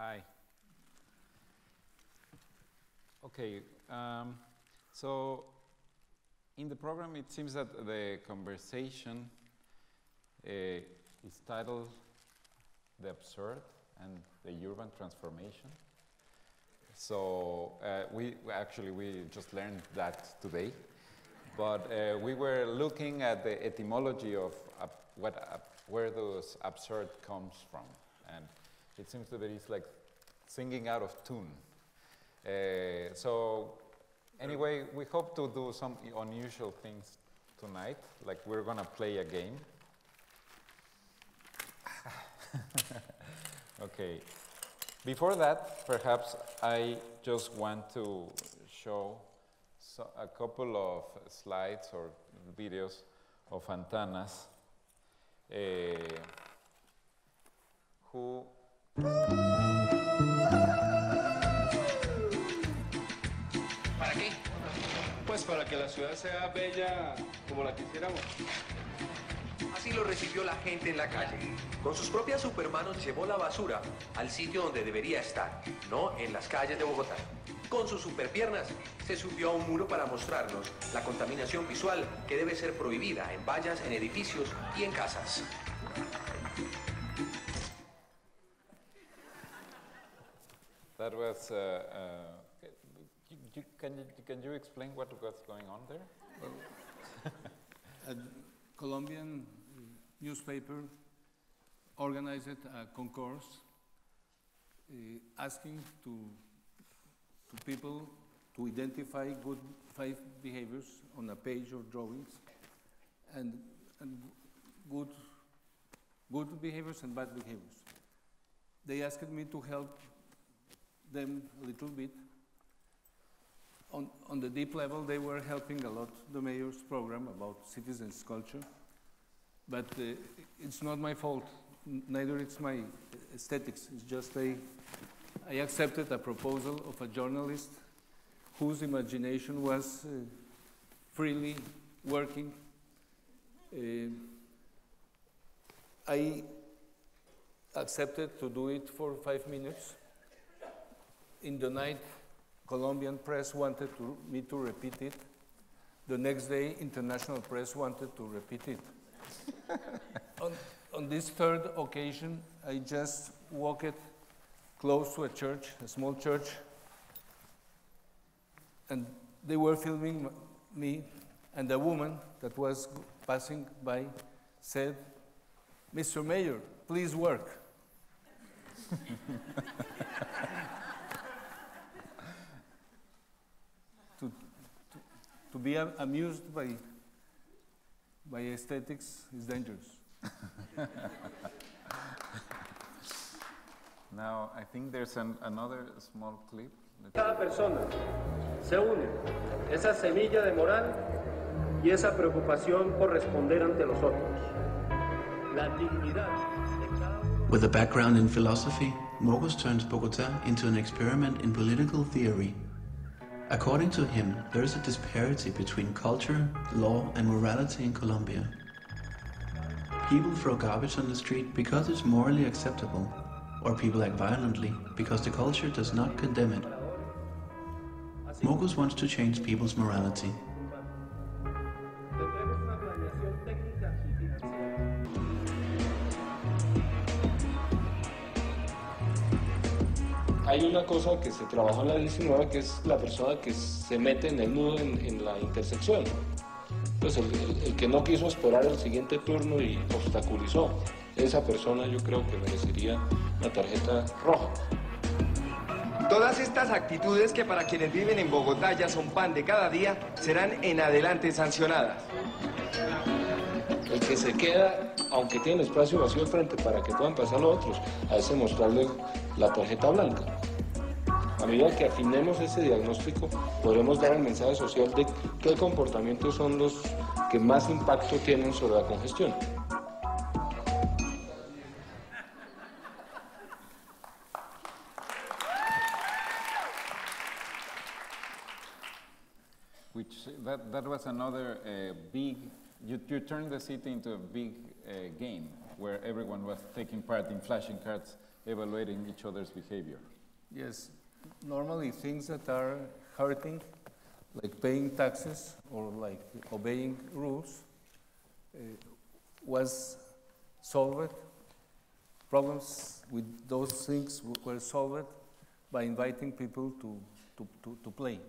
Hi. Okay, so in the program it seems that the conversation is titled The Absurd and the Urban Transformation. So we just learned that today, but we were looking at the etymology of where those absurd comes from, and it seems that it is like singing out of tune. So anyway, we hope to do some unusual things tonight, like we're gonna play a game. Okay. Before that, perhaps I just want to show a couple of slides or videos of Antanas, who... ¿Para qué? Pues para que la ciudad sea bella como la quisiéramos. Así lo recibió la gente en la calle. Con sus propias supermanos llevó la basura al sitio donde debería estar, no en las calles de Bogotá. Con sus superpiernas se subió a un muro para mostrarnos la contaminación visual que debe ser prohibida en vallas, en edificios y en casas. That was, can you explain what was going on there? Colombian newspaper organized a concourse asking to people to identify good 5 behaviors on a page or drawings, and good behaviors and bad behaviors. They asked me to help them a little bit. On the deep level, they were helping a lot the mayor's program about citizens' culture. But it's not my fault, neither it's my aesthetics. It's just I accepted a proposal of a journalist whose imagination was freely working. I accepted to do it for 5 minutes. In the night, Colombian press wanted me to repeat it. The next day, international press wanted to repeat it. On this third occasion, I just walked close to a church, a small church, and they were filming me, and a woman that was passing by said, "Mr. Mayor, please work." To be amused by aesthetics is dangerous. Now, I think there's another small clip. Cada persona se une esa semilla de moral y esa preocupación por responder ante los otros. La dignidad de cada uno. With a background in philosophy, Mockus turns Bogotá into an experiment in political theory. According to him, there is a disparity between culture, law, and morality in Colombia. People throw garbage on the street because it's morally acceptable, or people act violently because the culture does not condemn it. Mockus wants to change people's morality. Hay una cosa que se trabajó en la 19, que es la persona que se mete en el nudo en la intersección. Pues el que no quiso esperar el siguiente turno y obstaculizó, esa persona yo creo que merecería la tarjeta roja. Todas estas actitudes que para quienes viven en Bogotá ya son pan de cada día, serán en adelante sancionadas. El que se queda, aunque tiene espacio vacío al frente para que puedan pasar los otros, a ese mostrarle la tarjeta blanca. A medida que afinemos ese diagnóstico, podremos dar el mensaje social de qué comportamientos son los que más impacto tienen sobre la congestión. Which that was another big. You turned the city into a big game where everyone was taking part in flashing cards evaluating each other's behavior. Yes, normally things that are hurting, like paying taxes or like obeying rules, was solved. Problems with those things were solved by inviting people to play.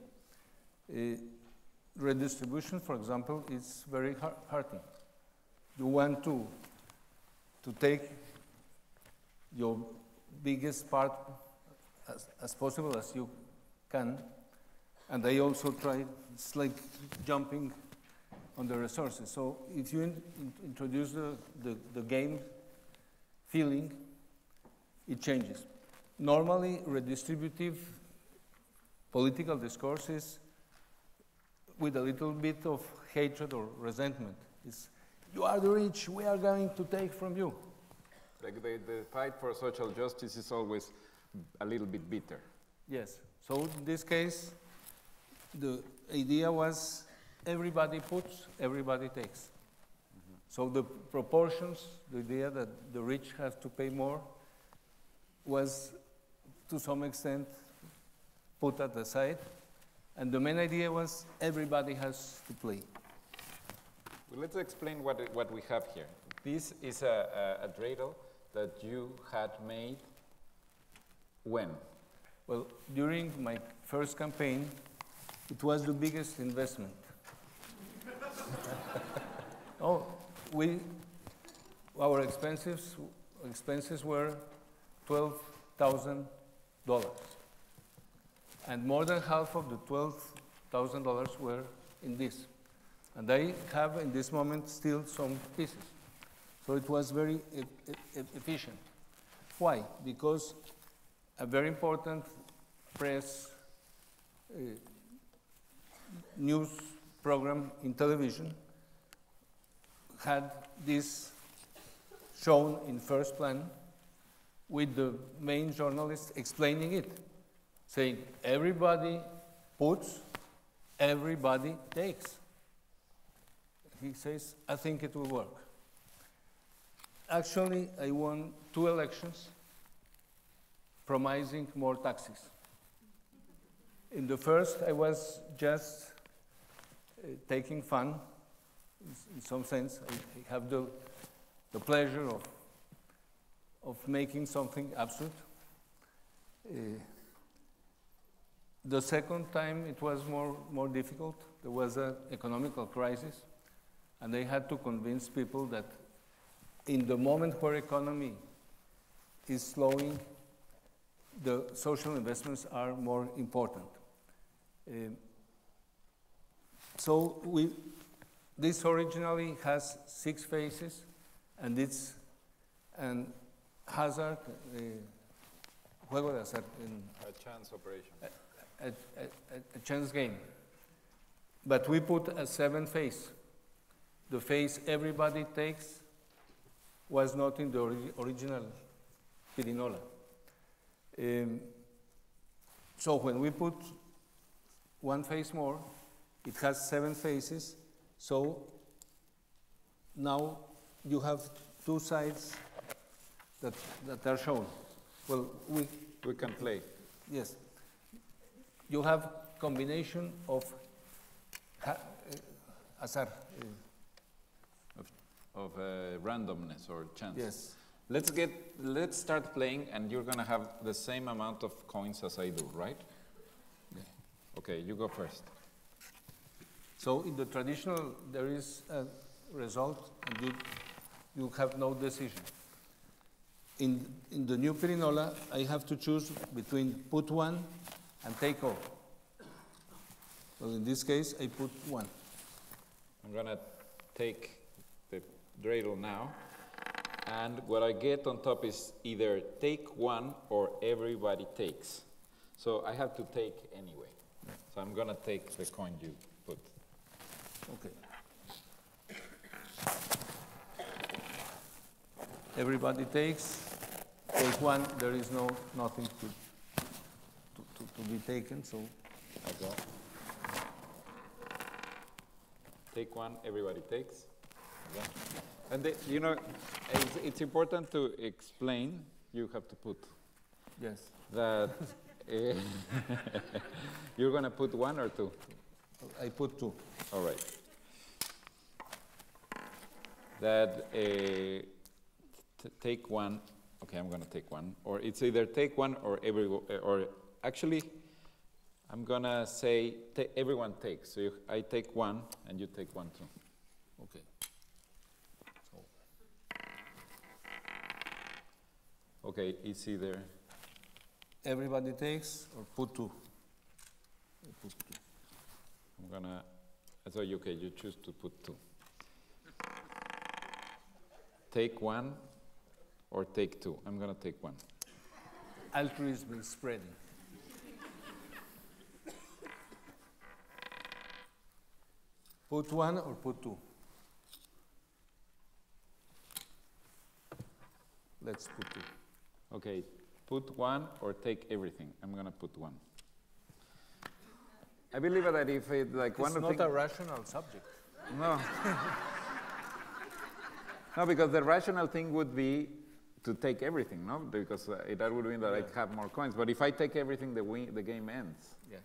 Redistribution, for example, is very hurting. You want to take your biggest part as possible as you can, and they also try, it's like jumping on the resources. So if you introduce the game feeling, it changes. Normally, redistributive political discourse is with a little bit of hatred or resentment. It's, you are the rich, we are going to take from you. Like the fight for social justice is always a little bit bitter. Yes, so in this case, the idea was everybody puts, everybody takes. Mm-hmm. So the proportions, the idea that the rich have to pay more was to some extent put at the side. And the main idea was everybody has to play. Well, let's explain what we have here. This is a dreidel that you had made when? Well, during my first campaign, it was the biggest investment. Oh, our expenses were $12,000. And more than half of the $12,000 were in this. And I have, in this moment, still some pieces. So it was very efficient. Why? Because a very important press news program in television had this shown in first plan with the main journalist explaining it, saying, everybody puts, everybody takes. He says, I think it will work. Actually, I won 2 elections promising more taxes. In the first, I was just taking fun, in some sense. I have the pleasure of making something absurd. The second time, it was more difficult. There was an economical crisis, and they had to convince people that in the moment where economy is slowing, the social investments are more important. So this originally has 6 phases, and it's an hazard, juego de azar, a chance operation. A chance game. But we put a 7th phase. The phase everybody takes was not in the original Pirinola. So when we put one phase more, it has 7 phases. So now you have 2 sides that are shown. Well, we can play. Yes. You have combination of azar, of randomness or chance. Yes. Let's start playing, and you're gonna have the same amount of coins as I do, right? Yeah. Okay, you go first. So in the traditional, there is a result, and you have no decision. In the new Pirinola, I have to choose between put one and take all. Well, in this case, I put one. I'm gonna take the dreidel now, and what I get on top is either take one or everybody takes. So I have to take anyway. So I'm gonna take the coin you put. Okay. Everybody takes, take one, there is nothing to be taken, so I go. Take one, everybody takes. And you know, it's important to explain you have to put. Yes. That you're going to put one or two? I put two. All right. That take one. Okay, I'm going to take one. Or it's either take one or actually, I'm going to say everyone takes. So I take one and you take one too. Okay. Okay, it's either everybody takes or put two. Put two. I'm gonna. So okay, you choose to put two. Take one or take two. I'm gonna take one. Altruism is spreading. Put one or put two. Let's put two. Okay, put one or take everything. I'm gonna put one. I believe that if it like one of the things. It's not a rational subject. No. No, because the rational thing would be to take everything, no? Because that would mean that I'd have more coins. But if I take everything, the game ends. Yeah.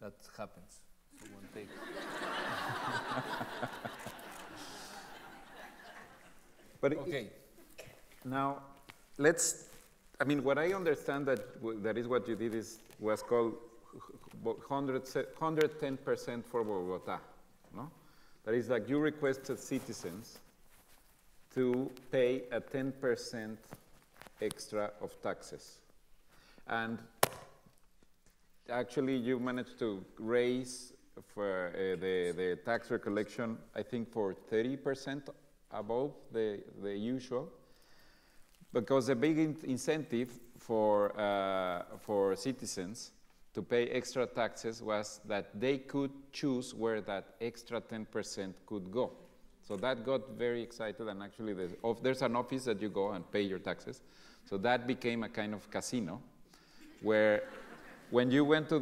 That happens. So one takes. But okay. Now, let's. I mean, what I understand that is what you did was called 110% for Bogotá. No, that is like you requested citizens to pay a 10% extra of taxes, and actually you managed to raise for the tax recollection, I think, for 30%. Above the usual, because the big incentive for citizens to pay extra taxes was that they could choose where that extra 10% could go. So that got very excited, and actually there's an office that you go and pay your taxes. So that became a kind of casino, where when you went to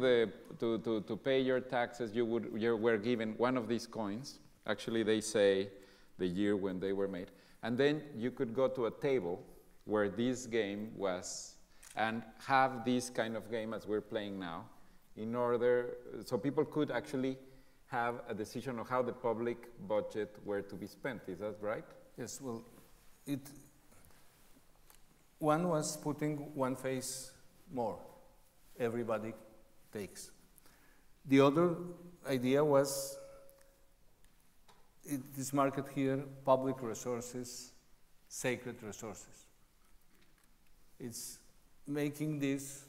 pay your taxes, you were given one of these coins. Actually, they say the year when they were made. And then you could go to a table where this game was and have this kind of game as we're playing now in order, so people could actually have a decision on how the public budget were to be spent. Is that right? Yes, well, one was putting one face more. Everybody takes. The other idea was this market here, public resources, sacred resources. It's making this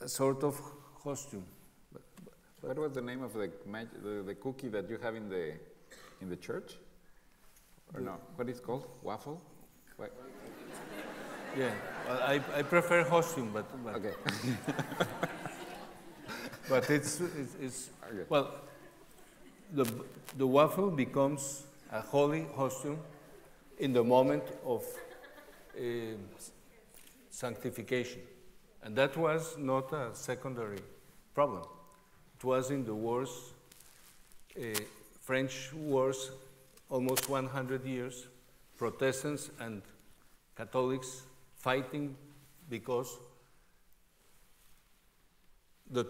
a sort of costume. What was the name of the cookie that you have in the church? Or no? What is it called? Waffle? What? Yeah, well, I prefer costume, but okay. But it's okay. Well, the waffle becomes a holy costume in the moment of sanctification. And that was not a secondary problem. It was in the wars, French wars, almost 100 years, Protestants and Catholics fighting because the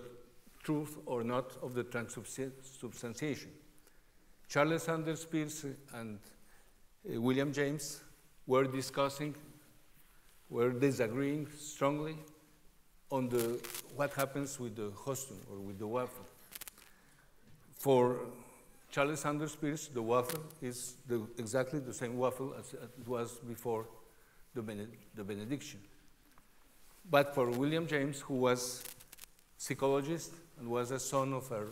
truth or not of the transubstantiation. Charles Sanders Peirce and William James were disagreeing strongly on what happens with the costume or with the waffle. For Charles Sanders Peirce, the waffle is exactly the same waffle as it was before the benediction. But for William James, who was psychologist, and was a son of a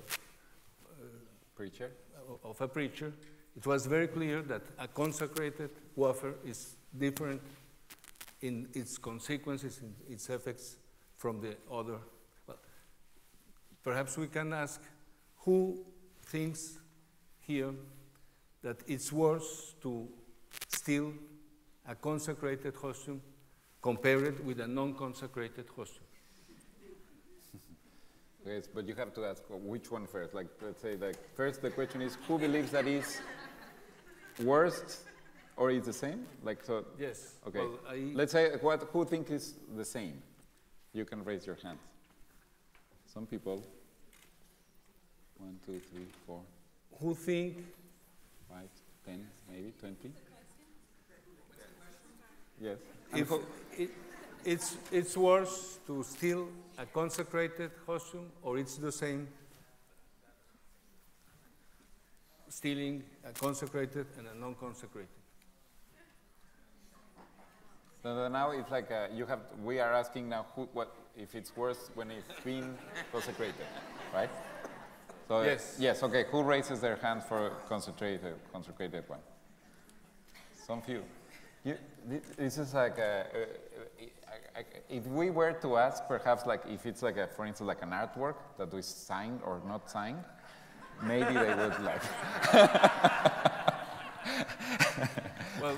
preacher, it was very clear that a consecrated wafer is different in its consequences, in its effects from the other. Well, perhaps we can ask who thinks here that it's worse to steal a consecrated costume compared with a non-consecrated costume. Yes, but you have to ask which one first. Like, let's say, like, first the question is, who believes that is worst or is the same? Like, so. Yes. Okay. Well, let's say, who thinks is the same? You can raise your hand. Some people. 1, 2, 3, 4. Who think? 5, 10, maybe 20. Yes. If it's worse to steal a consecrated costume, or it's the same. Stealing a consecrated and a non-consecrated. So now it's like you have. We are asking now what if it's worse when it's been consecrated, right? So yes. Yes. Okay. Who raises their hand for consecrated one? Some few. This is like if we were to ask, perhaps like if it's like for instance like an artwork that is signed or not signed, maybe they would like. Well,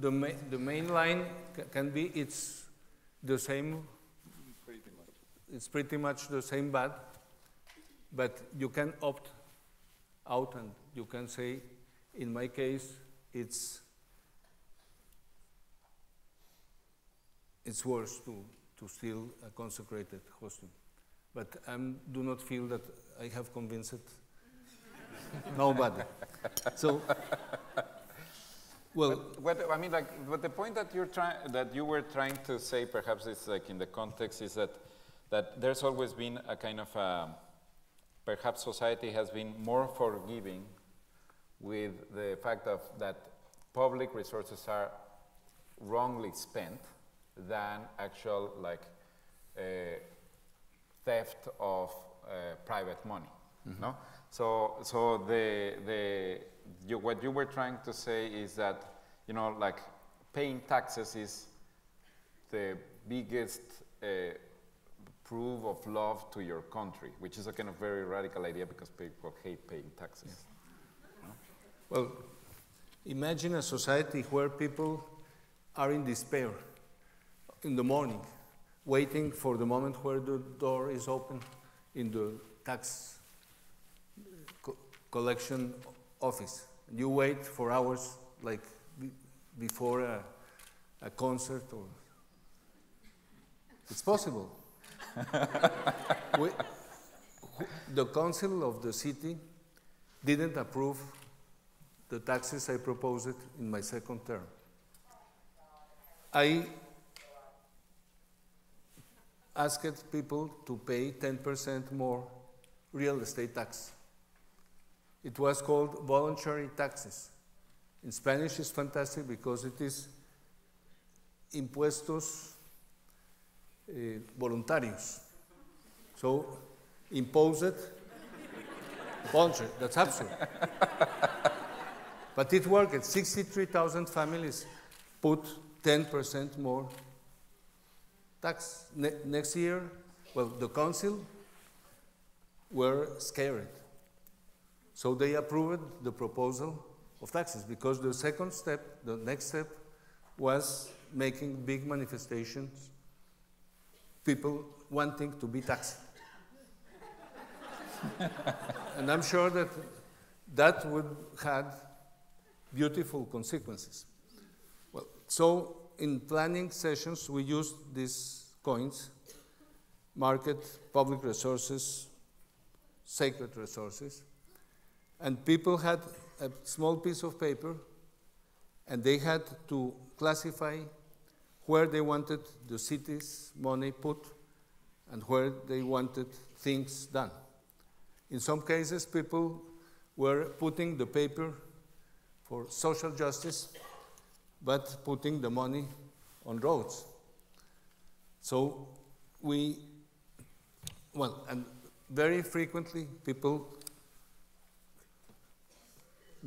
the main line can be it's the same. Pretty much. It's pretty much the same bad, but you can opt out and you can say, in my case, it's worse to steal a consecrated costume. But I do not feel that I have convinced nobody. So, well, what I mean, like, but the point that you were trying to say, perhaps, is like in the context, is that there's always been a kind of perhaps society has been more forgiving with the fact of that public resources are wrongly spent than actual like theft of private money. Mm-hmm. No? So what you were trying to say is that, you know, like paying taxes is the biggest proof of love to your country, which is a kind of very radical idea because people hate paying taxes. Yes. Well, imagine a society where people are in despair in the morning, waiting for the moment where the door is open in the tax collection office. You wait for hours, like before a concert. Or it's possible. The council of the city didn't approve the taxes I proposed in my second term. I asked people to pay 10% more real estate tax. It was called voluntary taxes. In Spanish, it's fantastic because it is impuestos voluntarios. So, imposed, voluntary, that's absurd. But it worked. 63,000 families put 10% more tax. Next year, well, the council were scared. So they approved the proposal of taxes because the second step, the next step, was making big manifestations, people wanting to be taxed. And I'm sure that that would have beautiful consequences. Well, so in planning sessions, we used these coins: market, public resources, sacred resources. And people had a small piece of paper, and they had to classify where they wanted the city's money put and where they wanted things done. In some cases, people were putting the paper for social justice, but putting the money on roads. So we, well, and very frequently people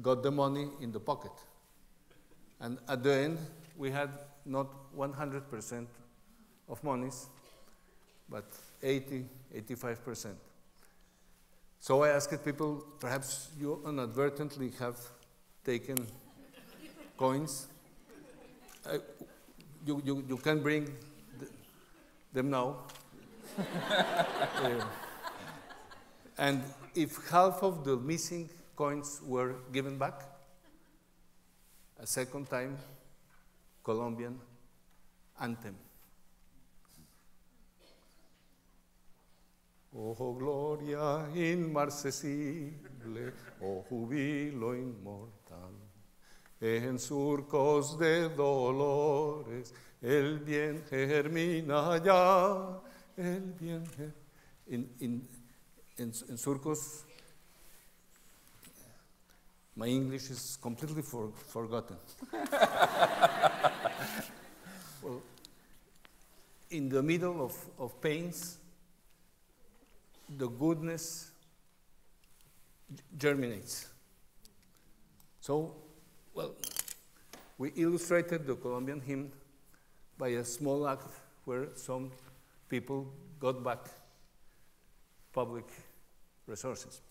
got the money in the pocket. And at the end, we had not 100% of monies, but 80, 85%. So I asked people, perhaps you inadvertently have taken coins. You can bring them now. And if half of the missing coins were given back, a second time, Colombian anthem. Oh, gloria inmarcesible, oh, jubilo inmortal, en surcos de dolores, el bien germina ya, el bien germina. In surcos, my English is completely forgotten. Well, in the middle of pains, the goodness germinates. So, well, we illustrated the Colombian hymn by a small act where some people got back public resources.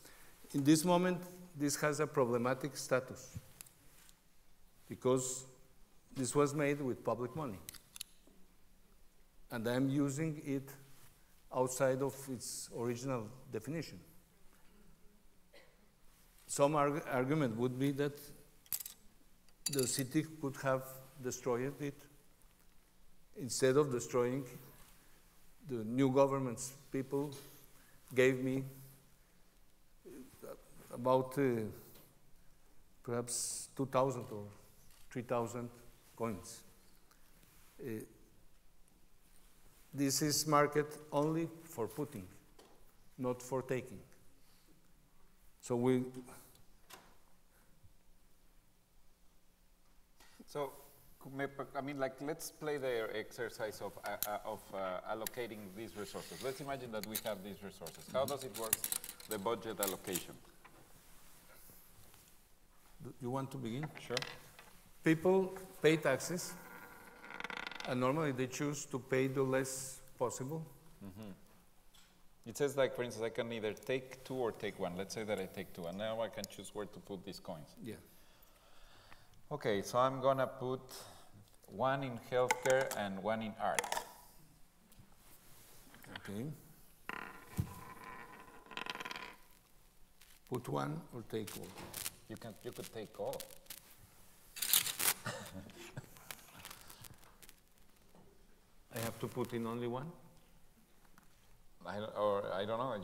In this moment, this has a problematic status because this was made with public money. And I'm using it outside of its original definition. Some argument would be that the city could have destroyed it instead of destroying the new government's people. Gave me about perhaps 2,000 or 3,000 coins. This is market only for putting, not for taking. So we. So, I mean, like, let's play the exercise of allocating these resources. Let's imagine that we have these resources. How does it work, the budget allocation? You want to begin? Sure. People pay taxes, and normally they choose to pay the less possible. Mm-hmm. It says, like, for instance, I can either take two or take one. Let's say that I take two, and now I can choose where to put these coins. Yeah. Okay, so I'm going to put one in healthcare and one in art. Okay. Put one or take all? You could take all. I have to put in only one? I don't know.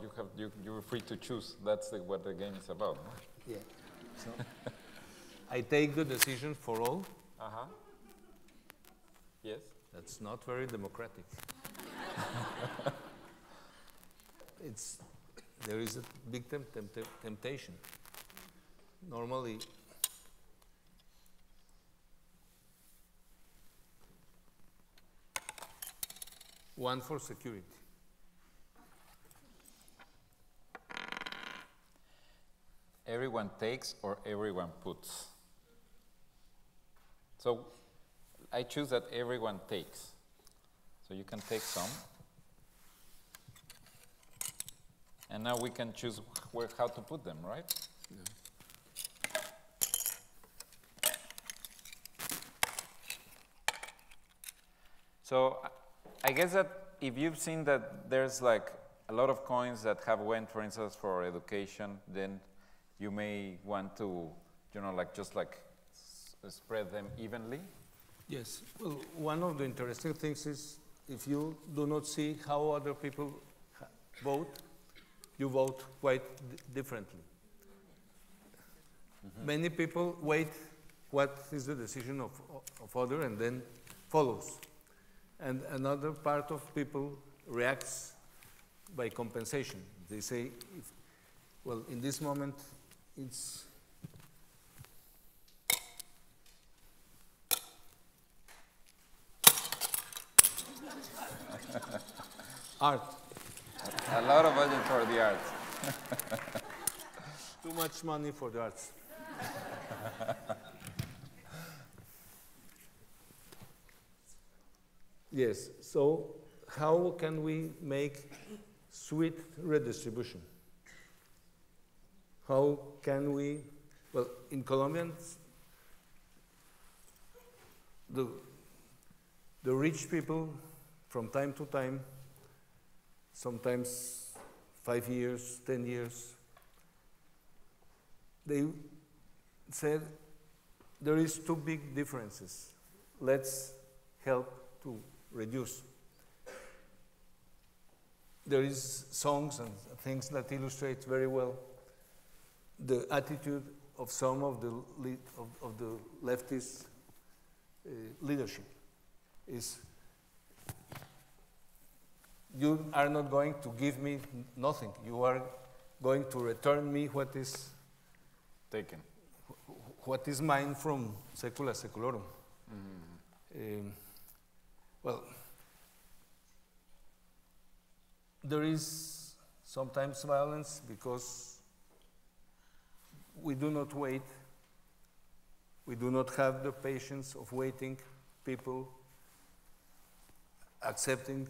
You're free to choose. That's what the game is about. No? Yeah. So. I take the decision for all. Uh-huh. Yes. That's not very democratic. There is a big temptation. Normally, one for security. Everyone takes or everyone puts. So I choose that everyone takes. So you can take some. And now we can choose where, how to put them, right? Yeah. So I guess that if you've seen that there's like a lot of coins that have went, for instance, for education, then you may want to, you know, like just like spread them evenly? Yes. Well, one of the interesting things is if you do not see how other people vote, you vote quite differently. Mm-hmm. Many people wait what is the decision of other and then follows. And another part of people reacts by compensation. They say, if, well, in this moment, it's art. A lot of budget for the arts. Too much money for the arts. Yes, so how can we make sweet redistribution? How can we, well, in Colombian, the rich people from time to time sometimes 5 years, 10 years. They said, there is two big differences. Let's help to reduce. There is songs and things that illustrate very well the attitude of some of the leftist leadership. Is you are not going to give me nothing. You are going to return me what is taken, what is mine from secula seculorum. Mm-hmm. Well, there is sometimes violence because we do not wait. We do not have the patience of waiting, people accepting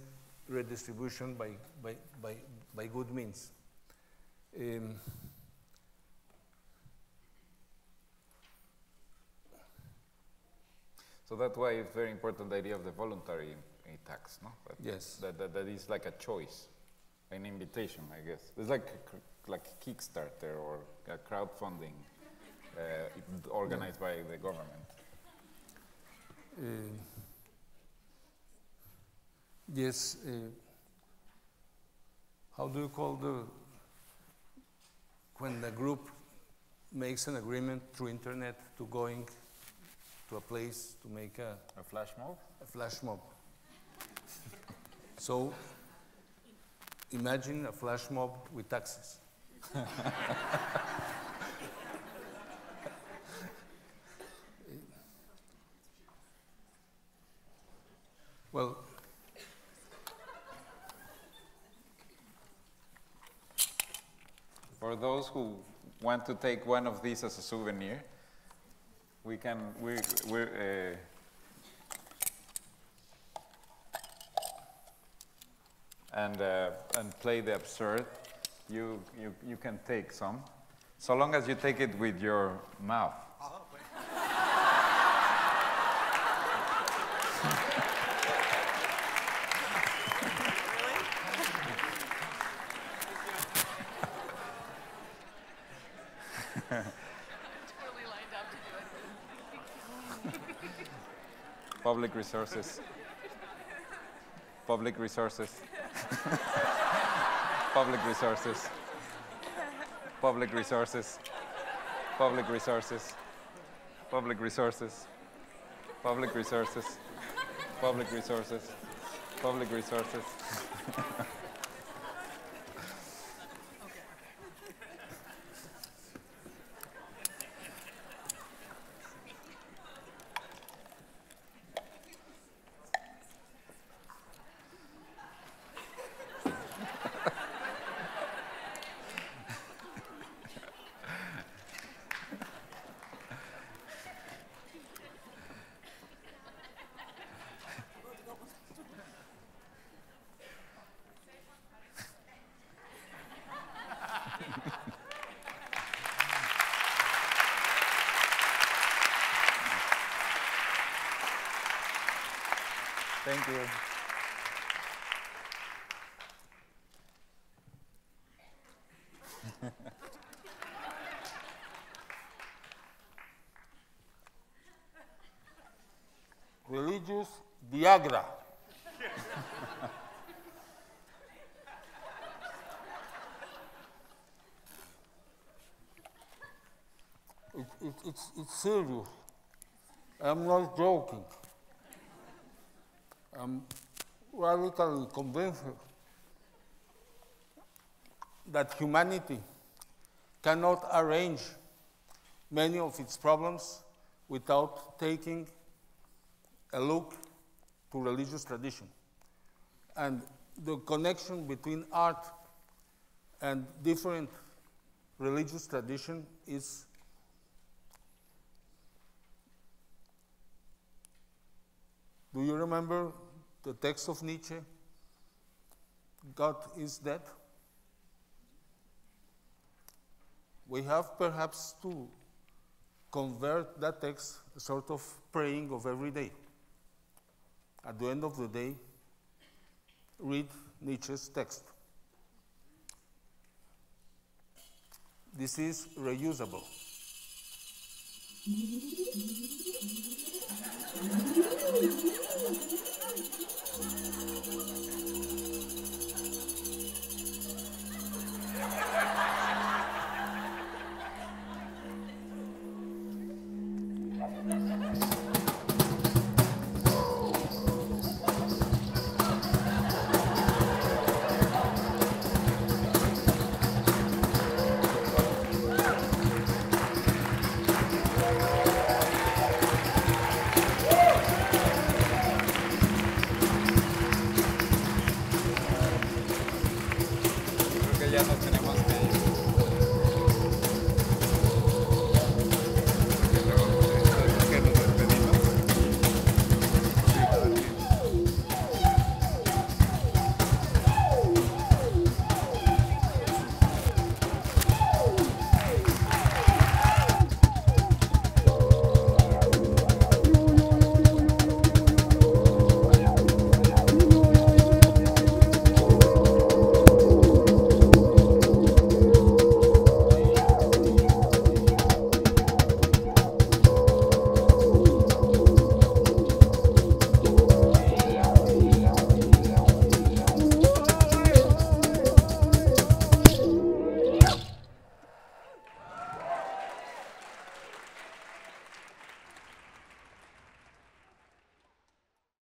redistribution by good means. So that's why it's very important, the idea of the voluntary tax, no? That, yes. That is like a choice, an invitation, I guess. It's like Kickstarter or a crowdfunding organized by the government. Yes. How do you call when the group makes an agreement through internet to going to a place to make a flash mob? A flash mob. So imagine a flash mob with taxes. Well, for those who want to take one of these as a souvenir, we can. And play the absurd. You can take some, so long as you take it with your mouth. Oh, okay. Totally lined up to do it. Public resources. Public resources. Public resources. Public resources. Public resources. Public resources. Public resources. Public resources. Public resources. Thank you. Religious Viagra. It's serious. I'm not joking. I'm radically convinced that humanity cannot arrange many of its problems without taking a look to religious tradition. And the connection between art and different religious tradition is . Do you remember the text of Nietzsche, God is dead? We have perhaps to convert that text a sort of praying of every day. At the end of the day, read Nietzsche's text. This is reusable. Ya no tenemos.